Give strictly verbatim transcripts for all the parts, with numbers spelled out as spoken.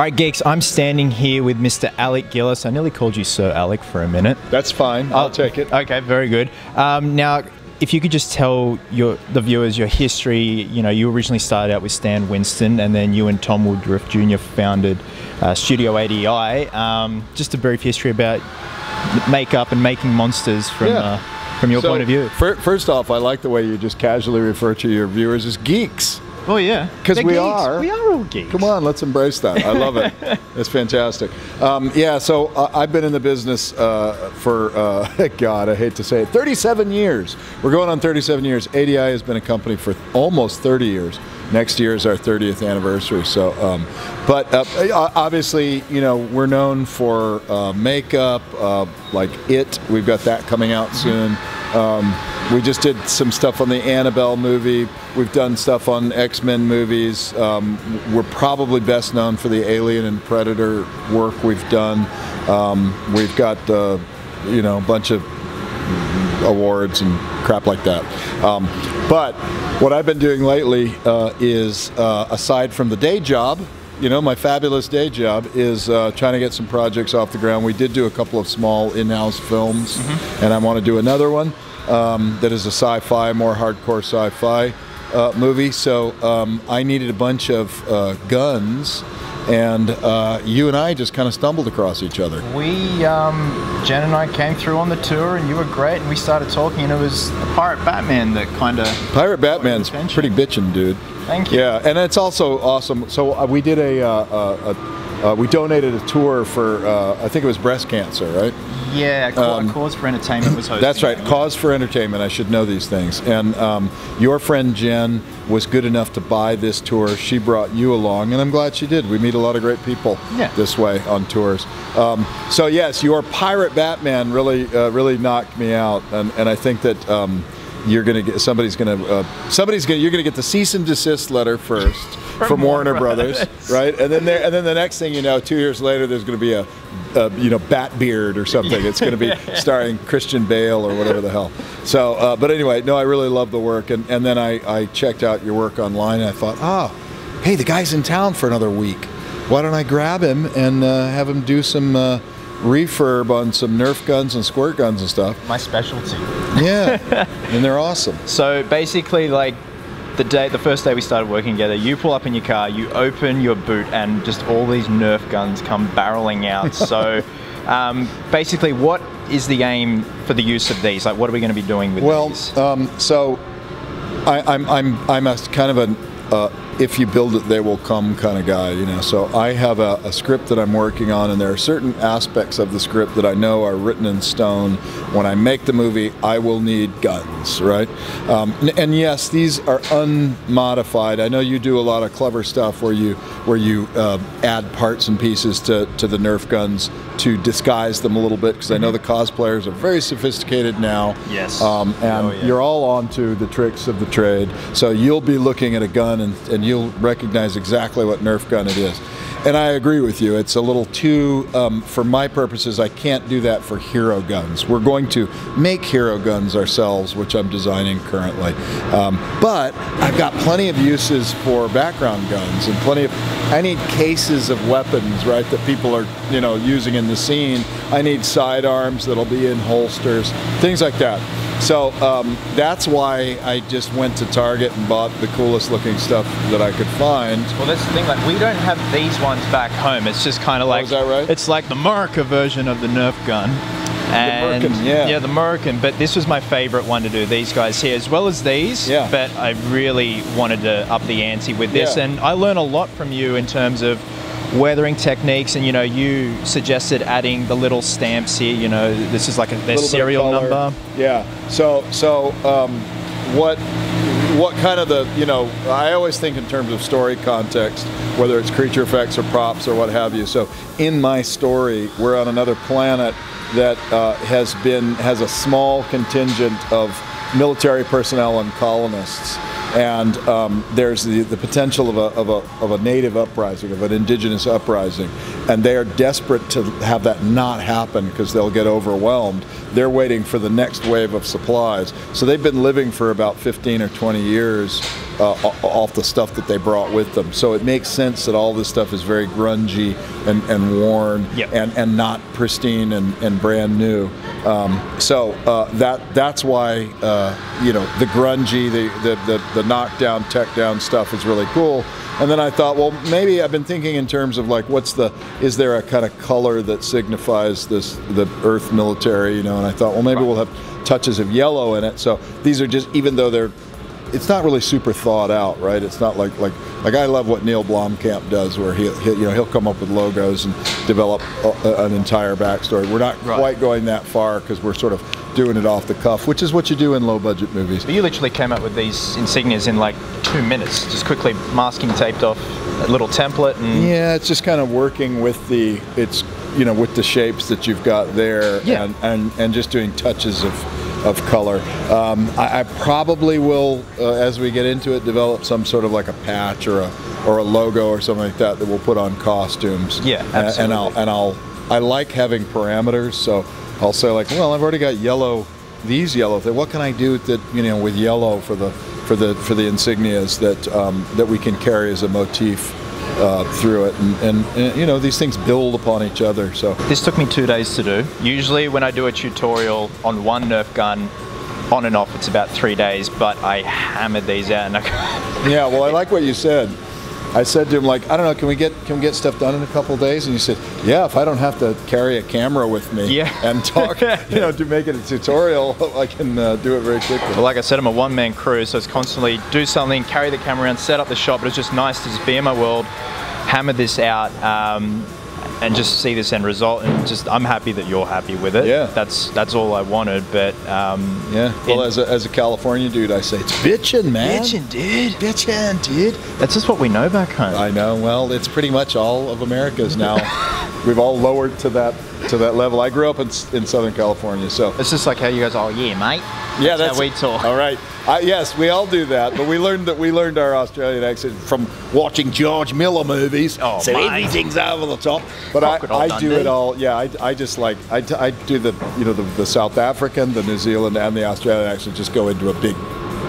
Alright geeks, I'm standing here with Mister Alec Gillis. I nearly called you Sir Alec for a minute. That's fine, I'll uh, take it. Okay, very good. Um, now, if you could just tell your, the viewers your history. You know, you originally started out with Stan Winston, and then you and Tom Woodruff Junior founded uh, Studio A D I. Um, just a brief history about makeup and making monsters from yeah. uh, from your so, point of view. Fir first off, I like the way you just casually refer to your viewers as geeks. Oh yeah, because we geeks. are. We are all geeks. Come on, let's embrace that. I love it. It's fantastic. Um, yeah, so uh, I've been in the business uh, for, uh, God, I hate to say it, thirty-seven years. We're going on thirty-seven years. A D I has been a company for almost thirty years. Next year is our thirtieth anniversary. So, um, but uh, obviously, you know, we're known for uh, makeup, uh, like It. We've got that coming out soon. Um, we just did some stuff on the Annabelle movie. We've done stuff on X-Men movies. Um, we're probably best known for the Alien and Predator work we've done. Um, we've got, uh, you know, a bunch of awards and crap like that. Um, but what I've been doing lately uh, is, uh, aside from the day job, you know, my fabulous day job is uh, trying to get some projects off the ground. We did do a couple of small in-house films, mm-hmm. and I want to do another one um, that is a sci-fi, more hardcore sci-fi uh, movie. So um, I needed a bunch of uh, guns, and uh, you and I just kind of stumbled across each other. We, um, Jen and I came through on the tour, and you were great, and we started talking, and it was Pirate Batman that kind of... Pirate Batman's pretty bitchin', dude. Thank you. Yeah, and it's also awesome. So uh, we did a, uh, a, a uh, we donated a tour for, uh, I think it was breast cancer, right? Yeah, um, Cause for Entertainment was hosting. That's right, that. Cause for Entertainment, I should know these things. And um, your friend Jen was good enough to buy this tour. She brought you along, and I'm glad she did. We meet a lot of great people yeah. this way on tours. Um, so yes, your Pirate Batman really, uh, really knocked me out, and, and I think that, um, You're gonna get somebody's gonna uh, somebody's gonna you're gonna get the cease and desist letter first from, from Warner Brothers, Brothers, right? And then there and then the next thing you know, two years later, there's gonna be a, a you know Batbeard or something. It's gonna be starring Christian Bale or whatever the hell. So, uh, but anyway, no, I really love the work, and and then I I checked out your work online, and I thought, oh, hey, the guy's in town for another week. Why don't I grab him and uh, have him do some. Uh, refurb on some Nerf guns and squirt guns and stuff. My specialty. Yeah, and they're awesome. So basically, like, the day, the first day we started working together, you pull up in your car, you open your boot, and just all these Nerf guns come barreling out. So um, basically, what is the aim for the use of these? Like, what are we going to be doing with well, these? Well, um, so I, I'm, I'm, I'm a kind of an Uh, if you build it, they will come kind of guy, you know. So I have a, a script that I'm working on, and there are certain aspects of the script that I know are written in stone. When I make the movie, I will need guns, right? Um, and, and yes, these are unmodified. I know you do a lot of clever stuff where you where you uh, add parts and pieces to, to the Nerf guns to disguise them a little bit, because mm-hmm. I know the cosplayers are very sophisticated now. Yes. Um, and oh, yeah. you're all onto the tricks of the trade. So you'll be looking at a gun And, and you'll recognize exactly what Nerf gun it is. And I agree with you, it's a little too, um, for my purposes, I can't do that for hero guns. We're going to make hero guns ourselves, which I'm designing currently. Um, but I've got plenty of uses for background guns and plenty of, I need cases of weapons, right, that people are, you know, using in the scene. I need sidearms that'll be in holsters, things like that. So um, that's why I just went to Target and bought the coolest looking stuff that I could find. Well, that's the thing, like, we don't have these ones back home. It's just kind of like, oh, is that right? It's like the Merca version of the Nerf gun. And the Merkin, yeah. yeah, the Merkin, but this was my favorite one to do, these guys here, as well as these, yeah. but I really wanted to up the ante with this, yeah. and I learned a lot from you in terms of weathering techniques, and you know, you suggested adding the little stamps here. You know, this is like a, their serial number. Yeah. So, so um, what, what kind of the, you know, I always think in terms of story context, whether it's creature effects or props or what have you. So, in my story, we're on another planet that uh, has been has a small contingent of military personnel and colonists. And um, there's the, the potential of a, of, a, of a native uprising, of an indigenous uprising. And they are desperate to have that not happen because they'll get overwhelmed. They're waiting for the next wave of supplies. So they've been living for about fifteen or twenty years uh, off the stuff that they brought with them. So it makes sense that all this stuff is very grungy and, and worn, yep. and, and not pristine and, and brand new. Um, so uh, that that's why uh, you know, the grungy, the, the, the, the knockdown, tech down stuff is really cool. And then I thought, well, maybe I've been thinking in terms of like, what's the, is there a kind of color that signifies this, the Earth military, you know? And I thought, well, maybe right. we'll have touches of yellow in it. So these are just, even though they're, it's not really super thought out, right? It's not like, like, like I love what Neil Blomkamp does, where he, he you know, he'll come up with logos and develop a, an entire backstory. We're not right. quite going that far because we're sort of doing it off the cuff, which is what you do in low budget movies. But you literally came up with these insignias in like two minutes, just quickly masking taped off a little template. And yeah, it's just kind of working with the, it's, you know, with the shapes that you've got there, yeah. and, and, and just doing touches of, of color. Um, I, I probably will, uh, as we get into it, develop some sort of like a patch or a, or a logo or something like that that we'll put on costumes. Yeah, absolutely. And, and I'll, and I'll, I like having parameters, so I'll say like, well, I've already got yellow, these yellow. What can I do with that, you know, with yellow for the for the for the insignias that um, that we can carry as a motif uh, through it? And, and, and you know, these things build upon each other. So this took me two days to do. Usually, when I do a tutorial on one Nerf gun, on and off, it's about three days. But I hammered these out. And I yeah, well, I like what you said. I said to him, like, I don't know, can we get can we get stuff done in a couple of days? And he said, yeah, if I don't have to carry a camera with me yeah. and talk, you know, to make it a tutorial, I can uh, do it very quickly. Well, like I said, I'm a one-man crew, so it's constantly do something, carry the camera around, set up the shop. But it's just nice to just be in my world, hammer this out, um, and just see this end result. And just, I'm happy that you're happy with it. Yeah, that's that's all I wanted. But um, yeah, well, as a, as a California dude, I say it's bitchin', man. Bitchin', dude. Bitchin', dude. That's just what we know back home. I know. Well, it's pretty much all of America's now. We've all lowered to that to that level. I grew up in in Southern California, so it's just like how you guys are. Oh, yeah, mate. That's yeah, that's how we talk. All right. Uh, yes, we all do that, but we learned that we learned our Australian accent from watching George Miller movies. Oh, so mate. Everything's over the top. But Crocodile I, I do it all. Yeah, I, I just like I, I do the you know the, the South African, the New Zealand, and the Australian accent just go into a big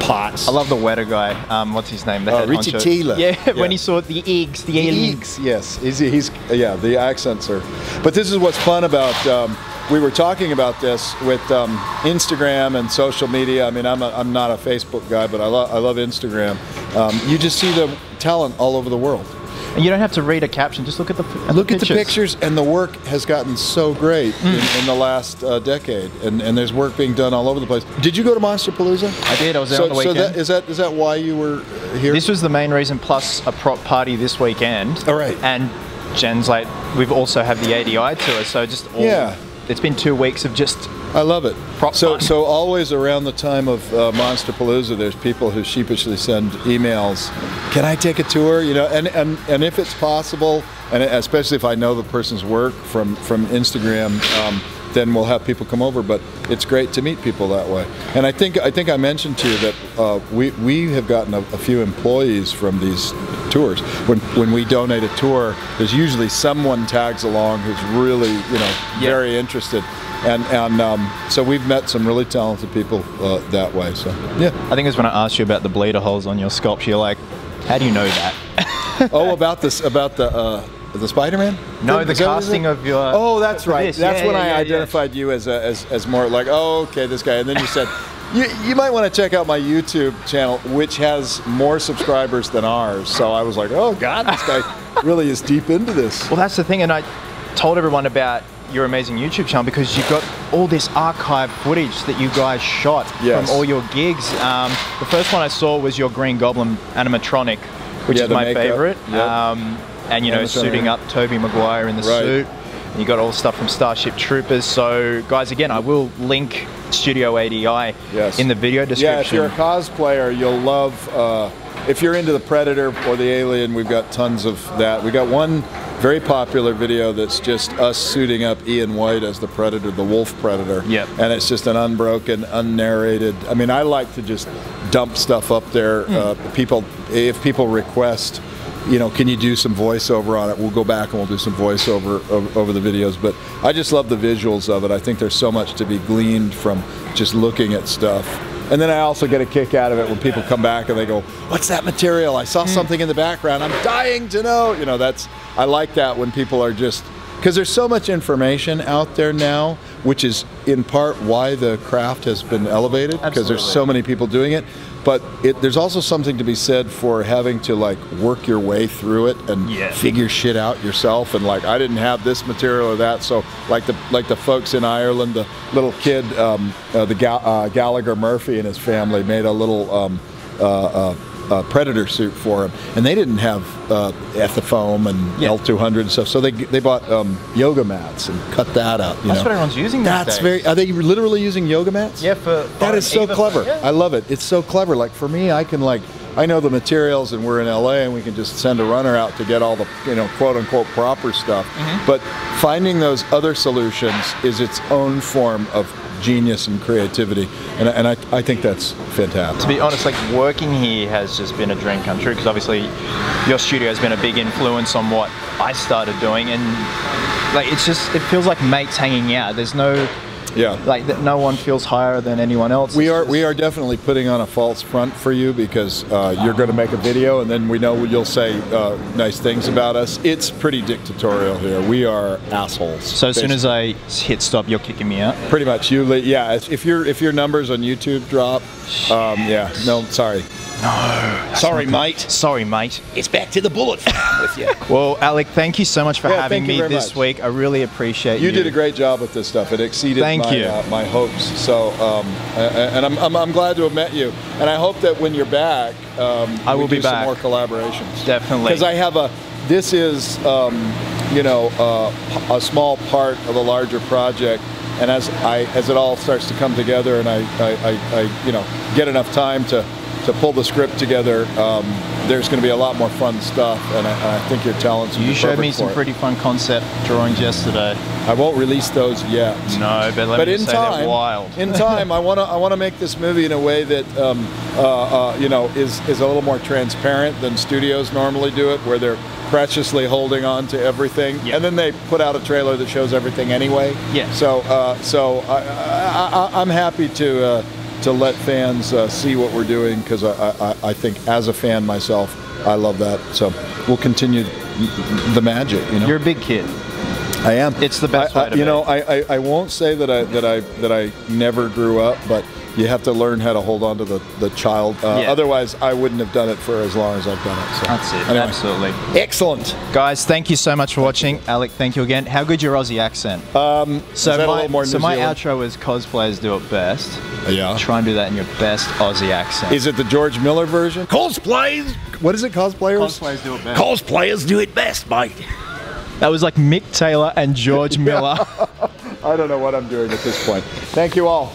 pot. I love the weather guy. Um, what's his name? The uh, Richie Taylor. Yeah, yeah, when he saw the eggs, the, the eggs. Yes, he's, he's yeah. The accents are. But this is what's fun about. Um, We were talking about this with um, Instagram and social media. I mean, I'm, a, I'm not a Facebook guy, but I, lo I love Instagram. Um, you just see the talent all over the world. And you don't have to read a caption, just look at the at Look the at the pictures, and the work has gotten so great mm. in, in the last uh, decade, and, and there's work being done all over the place. Did you go to Monsterpalooza? I did, I was there so, on the weekend. So that, is, that, is that why you were here? This was the main reason, plus a prop party this weekend. All right. And Jen's like, we've also had the A D I tour, so just all... Yeah. It's been two weeks of just. I love it. Prop so fun. So always around the time of uh, Monsterpalooza, there's people who sheepishly send emails. Can I take a tour? You know, and and, and if it's possible, and especially if I know the person's work from from Instagram, um, then we'll have people come over. But it's great to meet people that way. And I think I think I mentioned to you that uh, we we have gotten a, a few employees from these tours. When when we donate a tour, there's usually someone tags along who's really, you know, yeah. very interested, and and um, so we've met some really talented people uh, that way. So yeah, I think it's when I asked you about the bleeder holes on your sculpture, you're like, how do you know that? Oh, about this, about the. Uh, The Spider-Man? No, the casting of your... Oh, that's right. That's when I identified you as, a, as as more like, oh, okay, this guy. And then you said, you, you might want to check out my YouTube channel, which has more subscribers than ours. So I was like, oh, God, this guy really is deep into this. Well, that's the thing. And I told everyone about your amazing YouTube channel because you've got all this archive footage that you guys shot yes. from all your gigs. Um, the first one I saw was your Green Goblin animatronic, which yeah, is my makeup. favorite. Yep. Um, And, you know, suiting up Toby Maguire in the right. suit. And you got all stuff from Starship Troopers. So, guys, again, I will link Studio A D I yes. in the video description. Yeah, if you're a cosplayer, you'll love... Uh, if you're into the Predator or the Alien, we've got tons of that. We got one very popular video that's just us suiting up Ian White as the Predator, the Wolf Predator. Yep. And it's just an unbroken, unnarrated... I mean, I like to just dump stuff up there. Mm. Uh, people, if people request... You know, can you do some voiceover on it? We'll go back and we'll do some voiceover over, over the videos. But I just love the visuals of it. I think there's so much to be gleaned from just looking at stuff. And then I also get a kick out of it when people come back and they go, what's that material? I saw something in the background. I'm dying to know. You know, that's, I like that when people are just, because there's so much information out there now, which is in part why the craft has been elevated, because there's so many people doing it. But it, there's also something to be said for having to like work your way through it and yeah. figure shit out yourself. And like, I didn't have this material or that. So like the like the folks in Ireland, the little kid, um, uh, the Ga uh, Gallagher Murphy and his family made a little um, uh, uh, uh, Predator suit for him, and they didn't have uh, ethafoam and yeah. L two hundred and stuff. So they they bought um, yoga mats and cut that up. You That's know? What everyone's using. That's days. very. Are they literally using yoga mats? Yeah, for that is so Ava clever. Yeah. I love it. It's so clever. Like for me, I can like I know the materials, and we're in L A, and we can just send a runner out to get all the you know quote unquote proper stuff. Mm-hmm. But finding those other solutions is its own form of genius and creativity, and, and I, I think that's fantastic. To be honest, like working here has just been a dream come true, because obviously your studio has been a big influence on what I started doing, and like it's just, it feels like mates hanging out. There's no yeah like that no one feels higher than anyone else. We are we are definitely putting on a false front for you, because uh, you're going to make a video and then we know you'll say uh, nice things about us. It's pretty dictatorial here. We are assholes. So as basically. soon as I hit stop, you're kicking me out pretty much. You yeah if you're if your numbers on YouTube drop, um, yeah no sorry No. Sorry, mate. Sorry, mate. It's back to the bullet with you. Well, Alec, thank you so much for yeah, having me this much. week. I really appreciate you. You did a great job with this stuff. It exceeded thank my, you. Uh, my hopes. So, um, and I'm, I'm, I'm glad to have met you. And I hope that when you're back, um, I will we do be back. some more collaborations. Definitely. Because I have a, this is, um, you know, uh, a small part of a larger project. And as I, as it all starts to come together and I, I, I, I you know, get enough time to, to pull the script together, um, there's going to be a lot more fun stuff, and I, I think your talents will be perfect for it. You showed me some pretty fun concept drawings yesterday. I won't release those yet. No, but let me just say they're wild. In time, I want to I want to make this movie in a way that um, uh, uh, you know is is a little more transparent than studios normally do it, where they're preciously holding on to everything, yep. and then they put out a trailer that shows everything anyway. Yeah. So uh, so I, I, I, I'm happy to. Uh, to let fans uh, see what we're doing, because I, I, I think as a fan myself, I love that. So we'll continue the magic. You know? You're a big kid. I am. It's the best I, way to You be. know, I, I, I won't say that I, that, I, that I never grew up, but you have to learn how to hold on to the, the child. Uh, yeah. Otherwise, I wouldn't have done it for as long as I've done it. So. That's it. Anyway. Absolutely. Excellent. Guys, thank you so much for watching. Alec, thank you again. How good your Aussie accent? Um, so my, a little more so my outro is cosplayers do it best. Yeah. Try and do that in your best Aussie accent. Is it the George Miller version? Cosplayers. What is it? Cosplayers? Cosplayers do it best. Cosplayers do it best, mate. That was like Mick Taylor and George Miller. I don't know what I'm doing at this point. Thank you all.